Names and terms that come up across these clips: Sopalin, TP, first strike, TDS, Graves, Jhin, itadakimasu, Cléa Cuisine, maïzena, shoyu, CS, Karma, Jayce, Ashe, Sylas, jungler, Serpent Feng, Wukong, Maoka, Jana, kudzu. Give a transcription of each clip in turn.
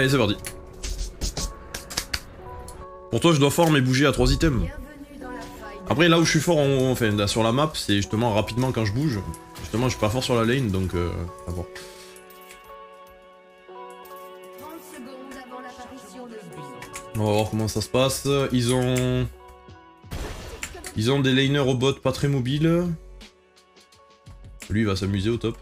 Allez, c'est parti. Pour toi, je dois former et bouger à 3 items. Après, là où je suis fort en... enfin, là, sur la map, c'est justement rapidement quand je bouge. Justement, je suis pas fort sur la lane, donc... à voir. On va voir comment ça se passe. Ils ont des laners au bot pas très mobiles. Lui il va s'amuser au top.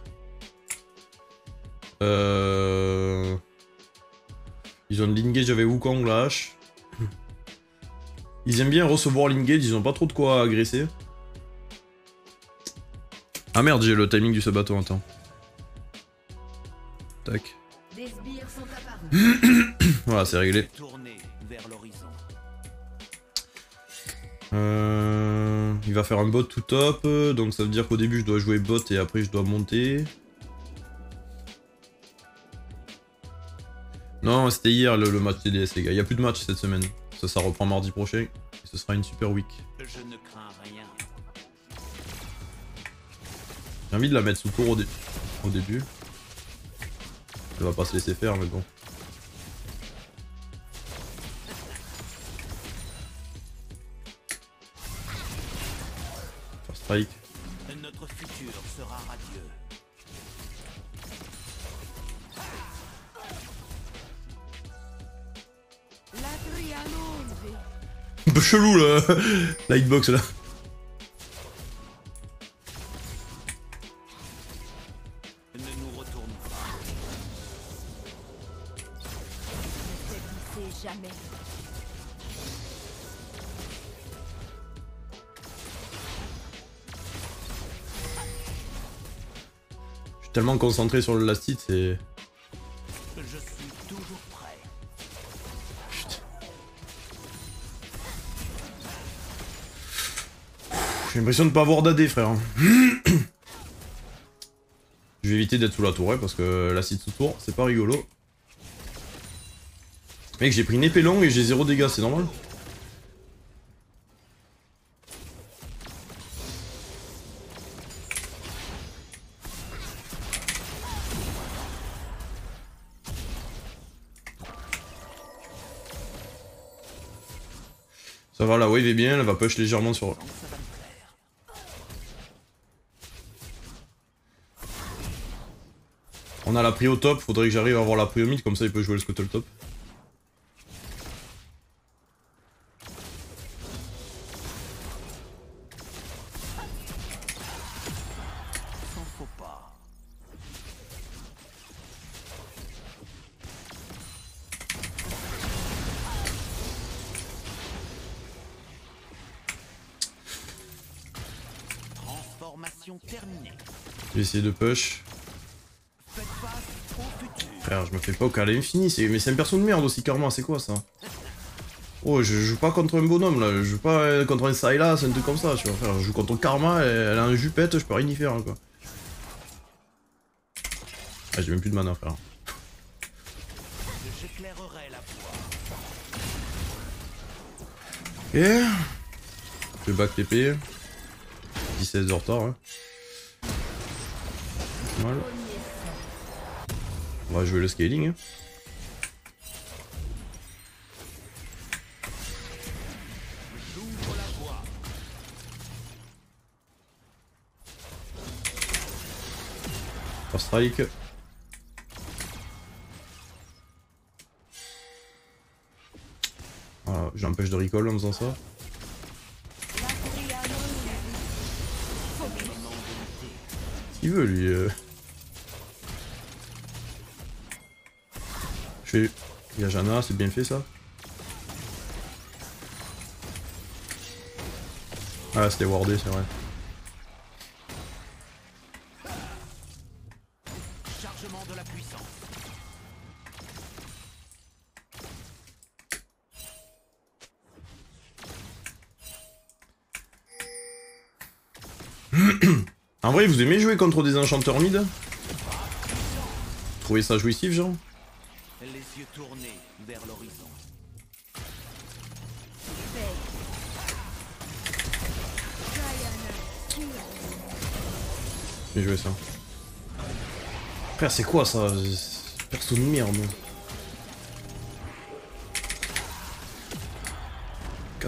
Ils ont de l'engage avec Wukong, la Ashe. Ils aiment bien recevoir l'engage, ils ont pas trop de quoi agresser. Ah merde, j'ai le timing du sabato, attends. Tac. Voilà, c'est réglé. Il va faire un bot tout top, donc ça veut dire qu'au début je dois jouer bot et après je dois monter. Non, c'était hier le match TDS les gars, il n'y a plus de match cette semaine. Ça reprend mardi prochain, et ce sera une super week. J'ai envie de la mettre sous tour au début. Elle va pas se laisser faire mais bon. First strike. Notre futur sera radieux. Un peu chelou là, la hitbox là. Tellement concentré sur le last hit, c'est... Je suis toujours prêt. Putain. J'ai l'impression de pas avoir d'AD, frère. Je vais éviter d'être sous la tour, hein, parce que last hit sous tour, c'est pas rigolo. Mec, j'ai pris une épée longue et j'ai 0 dégâts, c'est normal. Ça va, la wave est bien, elle va push légèrement sur... On a la prio top, faudrait que j'arrive à avoir la prio mid, comme ça il peut jouer le scuttle top. J'ai essayé de push. Frère, je me fais poke à l'infini, mais c'est un perso de merde aussi, Karma, c'est quoi ça? Oh, je joue pas contre un bonhomme là, je joue pas contre un Sylas, un truc comme ça, tu vois. Frère, je joue contre Karma, elle a un jupette, je peux rien y faire quoi. Ah, j'ai même plus de mana, frère. Ok. Je vais back TP. 16 de retard, hein. Mal. On va jouer le scaling. Hein. First strike. Voilà, j'empêche de recall en faisant ça. Il veut lui Il y a Jana, c'est bien fait ça. Ah c'était wardé, c'est vrai. Chargement de la puissance. En vrai, vous aimez jouer contre des enchanteurs mid? Trouvez ça jouissif, genre? Les yeux tournés vers l'horizon. J'ai joué ça. Frère, c'est quoi ça? Perso de merde.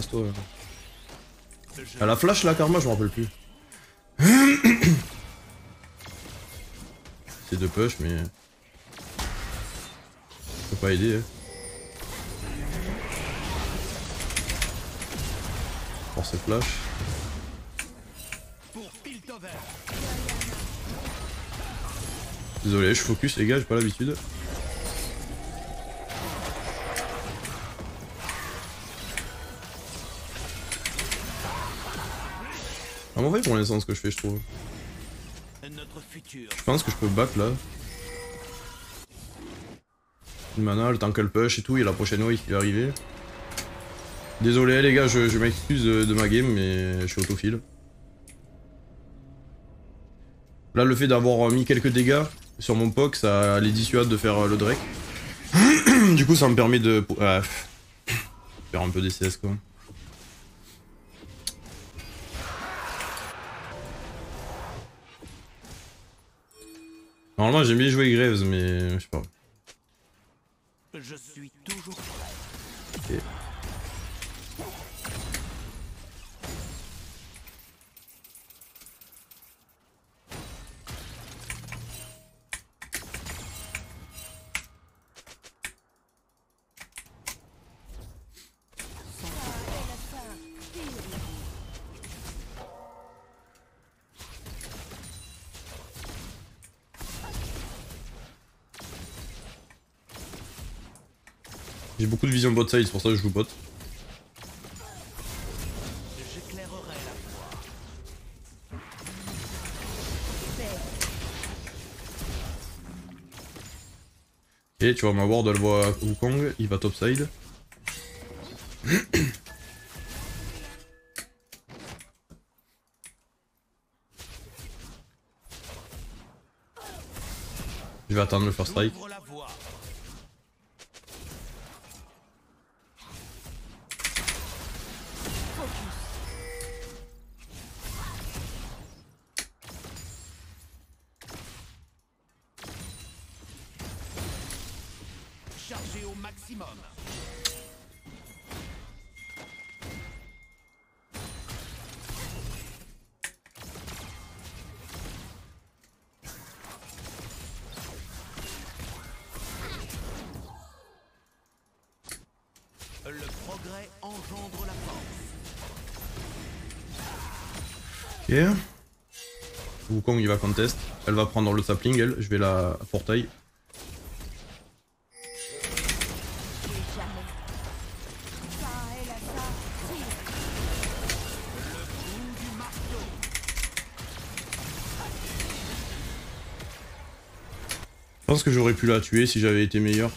casse-toi. Elle a la flash là, Karma, je me rappelle plus. C'est de push, mais... Je peux pas aider. Hein. Pour cette flash. Désolé, je focus les gars, j'ai pas l'habitude. Ah, mauvais pour l'instant ce que je fais, je trouve. Je pense que je peux back là. Une mana, le temps qu'elle push et tout, il y a la prochaine wave qui va arriver. Désolé les gars, je m'excuse de ma game, mais je suis autofile. Là, le fait d'avoir mis quelques dégâts sur mon poke, ça les dissuade de faire le Drake. Du coup, ça me permet de faire un peu des CS quoi. Normalement, j'aime bien jouer Graves, mais je sais pas. Je suis toujours prêt. Okay. J'ai beaucoup de vision bot side, c'est pour ça que je joue bot. Et tu vois ma ward, elle voit Wukong, il va top side. Je vais attendre le first strike. Ok. Wukong il va contest. Elle va prendre le sapling, elle. Je vais la portail. Je pense que j'aurais pu la tuer si j'avais été meilleur.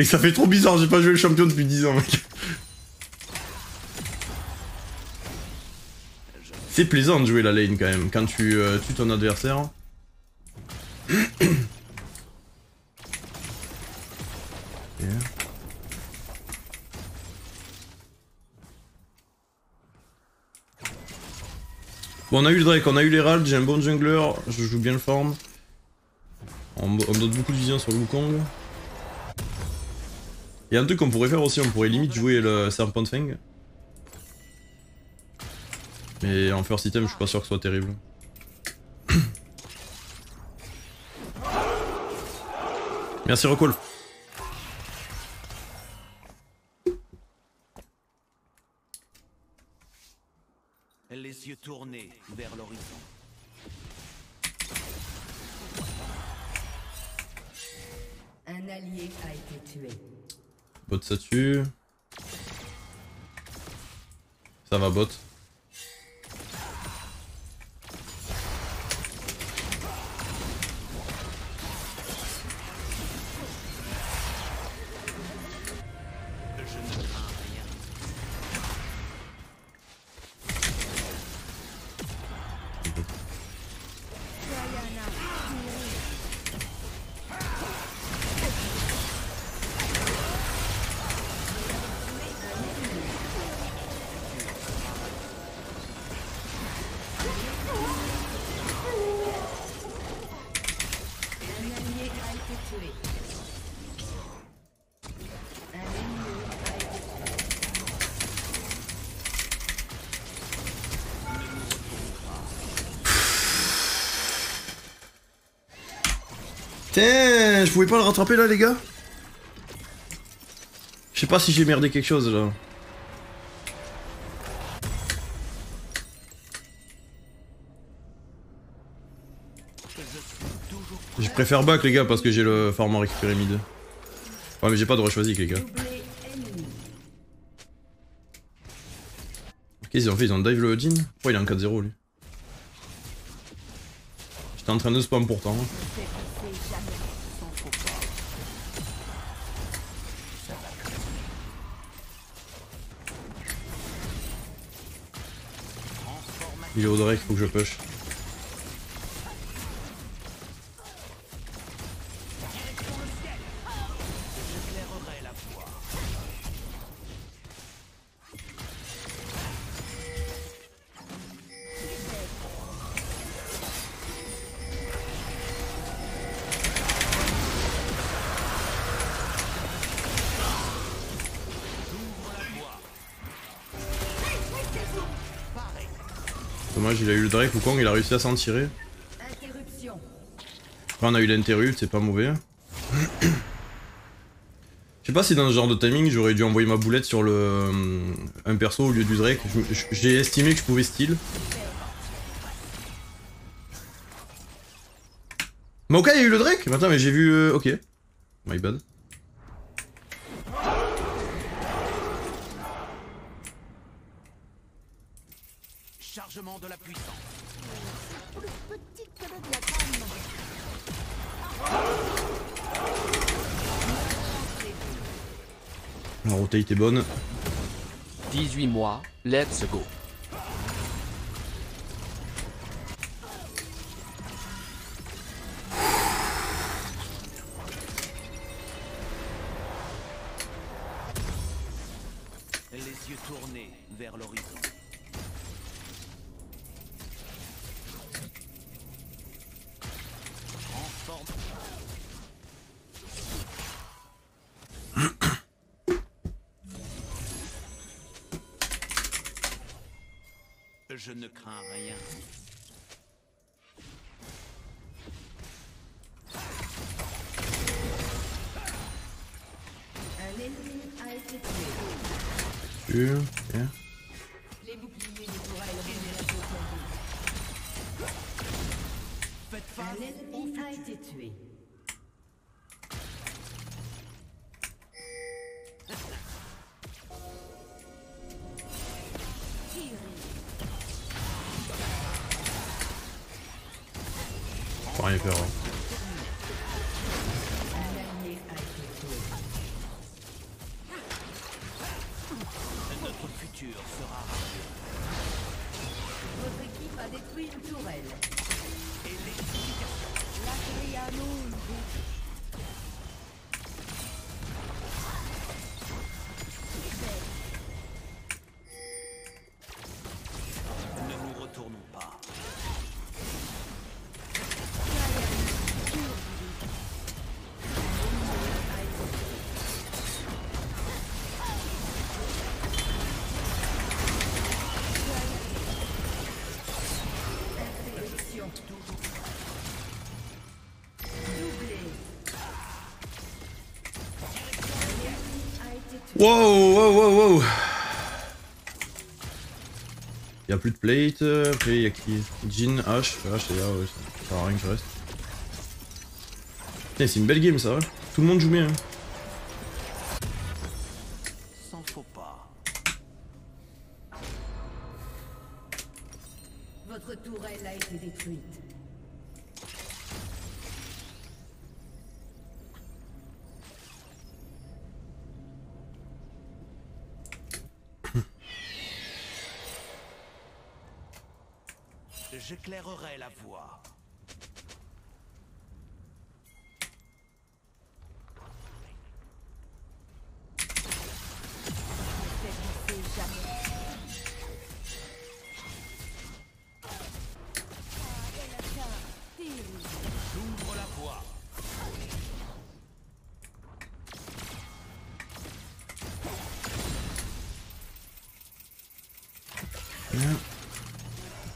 Et ça fait trop bizarre, j'ai pas joué le champion depuis 10 ans mec. C'est plaisant de jouer la lane quand même, quand tu tues ton adversaire. Bon, on a eu le Drake, on a eu l'Herald, j'ai un bon jungler, je joue bien le farm. On me donne beaucoup de vision sur le Wukong. Il y a un truc qu'on pourrait faire aussi, on pourrait limite jouer le Serpent Feng. Mais en first item, je suis pas sûr que ce soit terrible. Merci Recall. Les yeux tournés vers l'horizon. Un allié a été tué. Bot ça tue. Ça va bot. Tiens, je pouvais pas le rattraper là, les gars? Je sais pas si j'ai merdé quelque chose là. Je préfère back, les gars, parce que j'ai le farm à récupérer mid. Ouais, mais j'ai pas de rush basique, les gars. Qu'est-ce qu'ils ont fait? Ils ont dive le Jhin? Pourquoi il est en 4-0 lui? J'étais en train de spam pourtant. Il est au Drake, faut que je push. Dommage, il a eu le Drake, Wukong, il a réussi à s'en tirer. Après on a eu l'interrupt, c'est pas mauvais. Je sais pas si dans ce genre de timing j'aurais dû envoyer ma boulette sur le un perso au lieu du Drake. J'ai estimé que je pouvais steal. Maoka, il y a eu le Drake? Attends, mais j'ai vu... ok. My bad. Chargement de la puissance. Le petit cadeau de la Karma. La rotate est bonne. 18 mois, let's go. Les yeux tournés vers l'horizon. Je ne crains rien. Un ennemi a été tué. Les boucliers ne pourraient éliminer la faute. Faites face. Un ennemi a été tué. Rien faire. Notre futur sera. Votre équipe a détruit une tourelle. Et les ne nous retournons pas. Wow, wow, wow, wow. Y'a plus de plate, après y'a qui? Jhin, Ashe, c'est là, ouais, ça sert à rien que je reste. Putain, c'est une belle game ça, ouais. Tout le monde joue bien. Hein. S'en faut pas. Votre tourelle a été détruite. J'éclairerai la voie. J'ouvre la voie.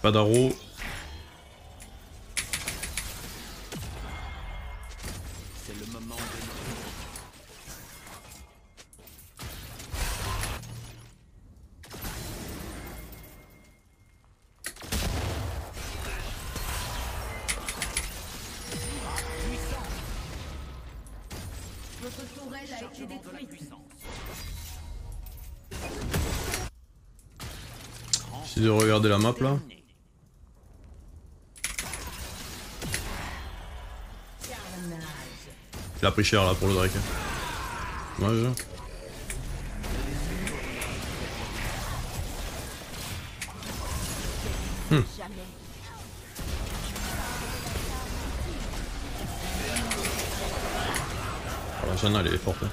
Pas d'arrow. été détruite. J'essaie de regarder la map là. Il a pris cher là pour le Drake. Dommage. La Jana elle est forte. Hein.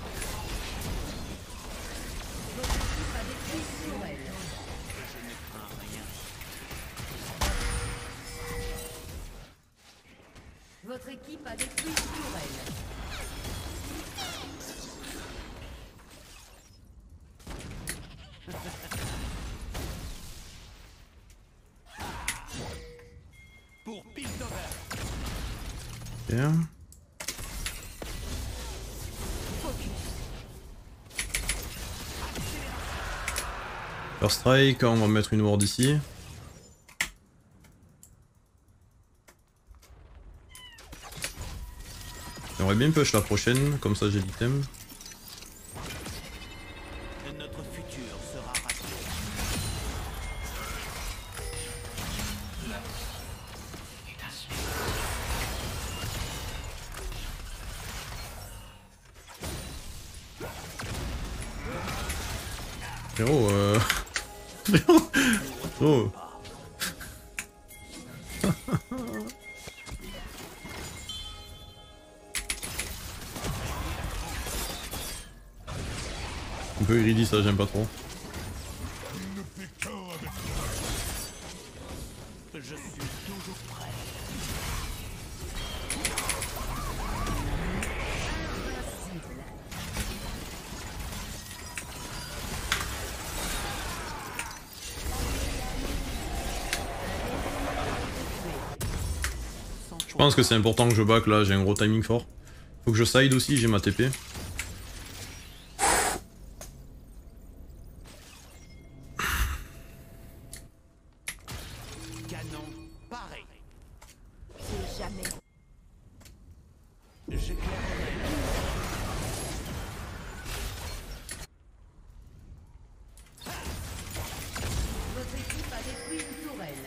Votre équipe a détruit sur elle. Yeah. First strike, on va mettre une ward ici. J'aimerais bien push la prochaine, comme ça j'ai l'item. Oh. Un peu greedy ça, j'aime pas trop. Je suis toujours prêt. Je pense que c'est important que je back là, j'ai un gros timing fort. Faut que je side aussi, j'ai ma TP. Canon pareil. C'est jamais. Votre équipe a détruit une tourelle.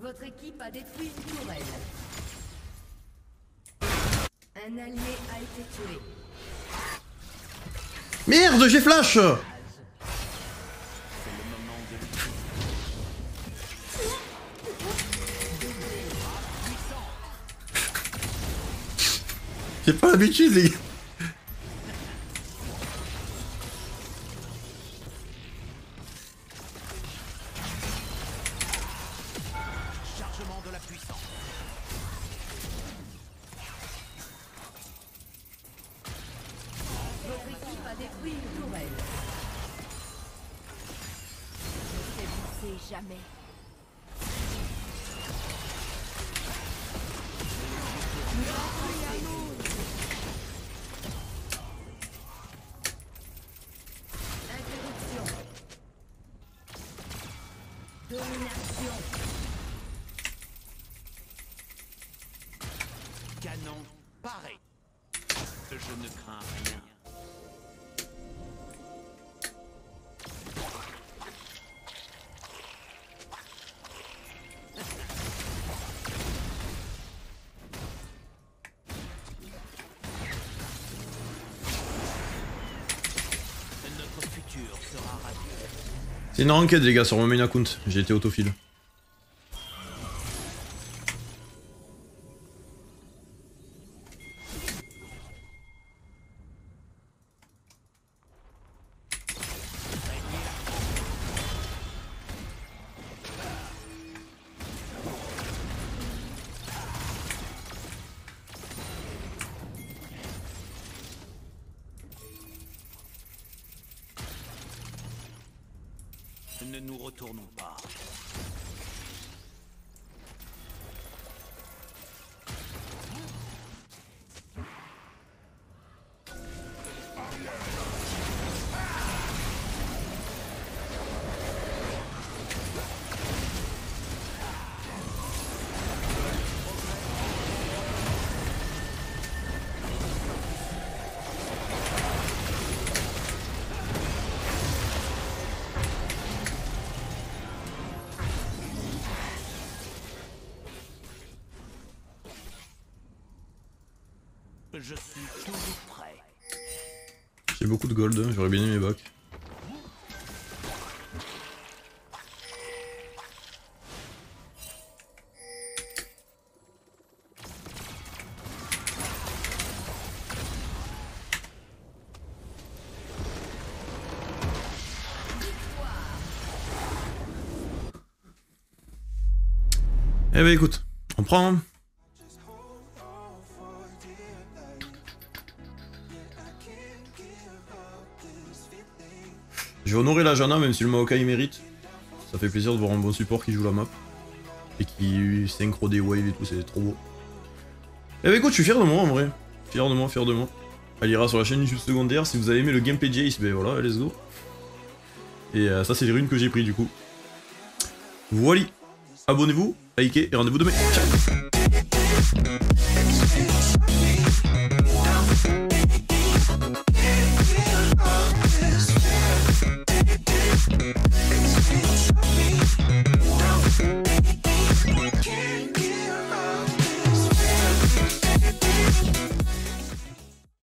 Votre équipe a détruit une tourelle. Un allié a été tué. Merde, j'ai flash. J'ai pas l'habitude les gars. Chargement de la puissance. Votre équipe a détruit une tourelle. Je ne sais jamais. Canon, pareil. Je ne crains rien. Notre futur sera radieux. C'est une ranked les gars sur mon main account, j'ai été autofile. Ne nous retournons pas. Je suis toujours prêt. J'ai beaucoup de gold, j'aurais bien aimé mes bacs. Eh bah écoute, on prend. Je vais honorer la Jana, même si le Maoka il mérite. Ça fait plaisir de voir un bon support qui joue la map. Et qui synchro des waves et tout, c'est trop beau. Eh bah écoute, je suis fier de moi en vrai. Fier de moi, fier de moi. Elle ira sur la chaîne YouTube secondaire. Si vous avez aimé le gameplay Jayce, ben voilà, let's go. Et ça c'est les runes que j'ai pris du coup. Voilà. Abonnez-vous, likez et rendez-vous demain. Ciao.